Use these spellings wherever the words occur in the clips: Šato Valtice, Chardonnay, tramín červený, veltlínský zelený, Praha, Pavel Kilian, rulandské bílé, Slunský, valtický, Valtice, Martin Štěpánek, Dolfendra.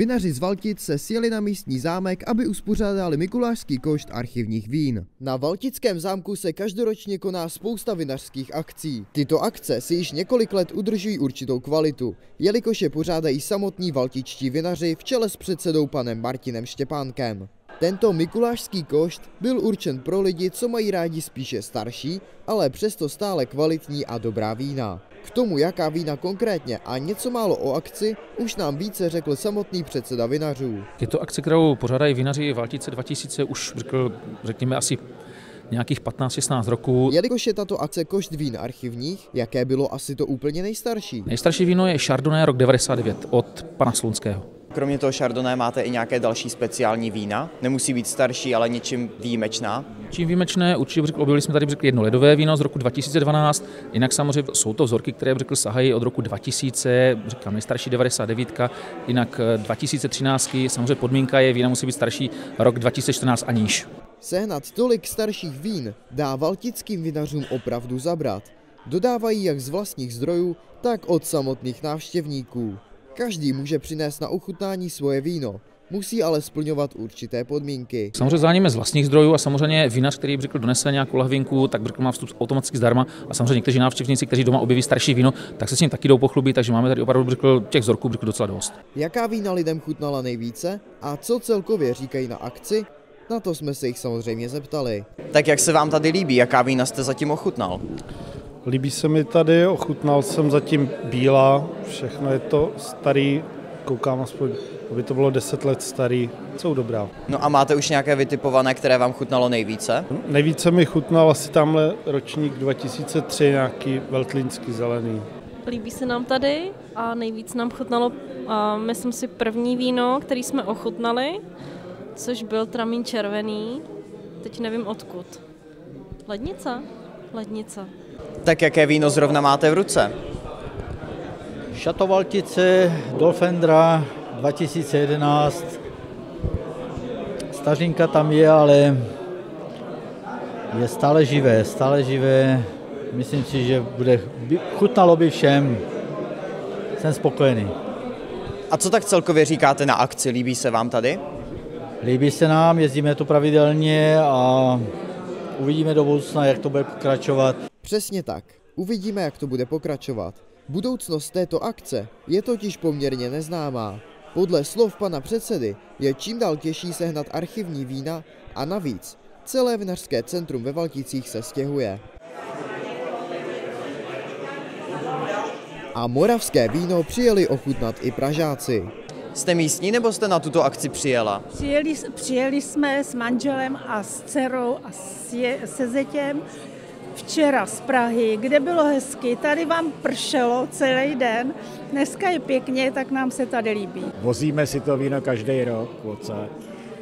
Vinaři z Valtic se sjeli na místní zámek, aby uspořádali mikulášský košt archivních vín. Na valtickém zámku se každoročně koná spousta vinařských akcí. Tyto akce si již několik let udržují určitou kvalitu, jelikož je pořádají samotní valtičtí vinaři v čele s předsedou panem Martinem Štěpánkem. Tento mikulášský košt byl určen pro lidi, co mají rádi spíše starší, ale přesto stále kvalitní a dobrá vína. K tomu, jaká vína konkrétně a něco málo o akci, už nám více řekl samotný předseda vinařů. Je to akce, kterou pořádají vinaři Valtice 2000 už, řekněme, asi nějakých 15-16 roků. Jelikož je tato akce košt vín archivních, jaké bylo asi to úplně nejstarší? Nejstarší víno je Chardonnay rok 99 od pana Slunského. Kromě toho Chardonnay máte i nějaké další speciální vína. Nemusí být starší, ale něčím výjimečná. Čím výjimečné, určitě objevili jsme tady jedno ledové víno z roku 2012. Jinak samozřejmě jsou to vzorky, které sahají od roku 2000, nejstarší 99, jinak 2013. Samozřejmě podmínka je, vína musí být starší rok 2014 a níž. Sehnat tolik starších vín dá valtickým vinařům opravdu zabrat. Dodávají jak z vlastních zdrojů, tak od samotných návštěvníků. Každý může přinést na ochutnání svoje víno, musí ale splňovat určité podmínky. Samozřejmě záníme z vlastních zdrojů a samozřejmě vinař, který donese nějakou lahvinku, tak má vstup automaticky zdarma a samozřejmě někteří návštěvníci, kteří doma objeví starší víno, tak se s ním taky jdou pochlubit, takže máme tady opravdu těch vzorků docela dost. Jaká vína lidem chutnala nejvíce a co celkově říkají na akci? Na to jsme se jich samozřejmě zeptali. Tak jak se vám tady líbí, jaká vína jste zatím ochutnal? Líbí se mi tady, ochutnal jsem zatím bílá, všechno je to starý, koukám aspoň, aby to bylo 10 let starý, jsou dobrá. No a máte už nějaké vytipované, které vám chutnalo nejvíce? Nejvíce mi chutnal asi tamhle ročník 2003, nějaký veltlínský zelený. Líbí se nám tady a nejvíc nám chutnalo, myslím si, první víno, který jsme ochutnali, což byl tramín červený, teď nevím odkud. Lednice? Lednice. Tak jaké víno zrovna máte v ruce? Šato Valtice, Dolfendra 2011. Stařinka tam je, ale je stále živé, stále živé. Myslím si, že chutnalo by všem. Jsem spokojený. A co tak celkově říkáte na akci? Líbí se vám tady? Líbí se nám, jezdíme tu pravidelně a uvidíme do budoucna, jak to bude pokračovat. Přesně tak. Uvidíme, jak to bude pokračovat. Budoucnost této akce je totiž poměrně neznámá. Podle slov pana předsedy je čím dál těžší sehnat archivní vína a navíc celé vinařské centrum ve Valticích se stěhuje. A moravské víno přijeli ochutnat i Pražáci. Jste místní nebo jste na tuto akci přijela? Přijeli jsme s manželem a s dcerou a se zetěm. Včera z Prahy, kde bylo hezky, tady vám pršelo celý den, dneska je pěkně, tak nám se tady líbí. Vozíme si to víno každý rok,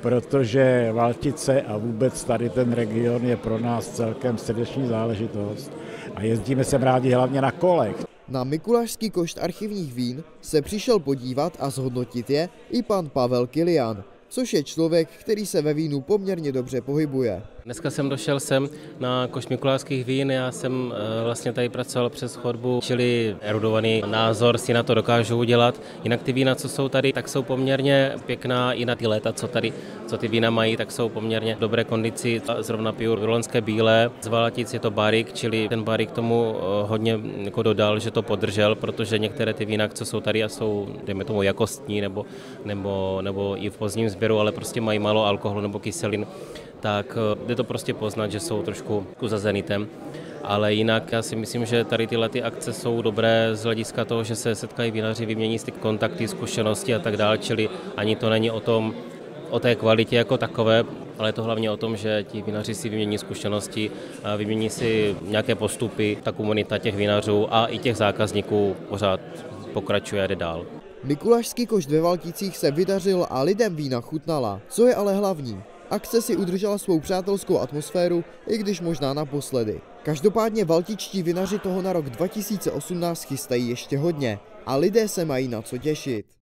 protože Valtice a vůbec tady ten region je pro nás celkem srdeční záležitost a jezdíme sem rádi hlavně na kolech. Na mikulášský košt archivních vín se přišel podívat a zhodnotit je i pan Pavel Kilian, což je člověk, který se ve vínu poměrně dobře pohybuje. Dneska jsem došel sem na košt mikulášských vín, já jsem vlastně tady pracoval přes chodbu, čili erudovaný názor si na to dokážu udělat. Jinak ty vína, co jsou tady, tak jsou poměrně pěkná, i na ty léta, co ty vína mají, tak jsou poměrně v dobré kondici. Zrovna piju rulandské bílé, z Valtic je to barik, čili ten barik tomu hodně dodal, že to podržel, protože některé ty vína, co jsou tady a jsou, dejme tomu, jakostní nebo i v pozdním sběru, ale prostě mají málo alkoholu nebo kyselin, tak jde to prostě poznat, že jsou trošku za zenitem. Ale jinak já si myslím, že tady tyhle akce jsou dobré z hlediska toho, že se setkají vinaři, vymění si kontakty, zkušenosti a tak dále, čili ani to není o té kvalitě jako takové, ale je to hlavně o tom, že ti vinaři si vymění zkušenosti, vymění si nějaké postupy, ta komunita těch vinařů a i těch zákazníků pořád pokračuje a jde dál. Mikulášský košt ve Valticích se vydařil a lidem vína chutnala. Co je ale hlavní? Akce si udržela svou přátelskou atmosféru, i když možná naposledy. Každopádně valtičtí vinaři toho na rok 2018 chystají ještě hodně a lidé se mají na co těšit.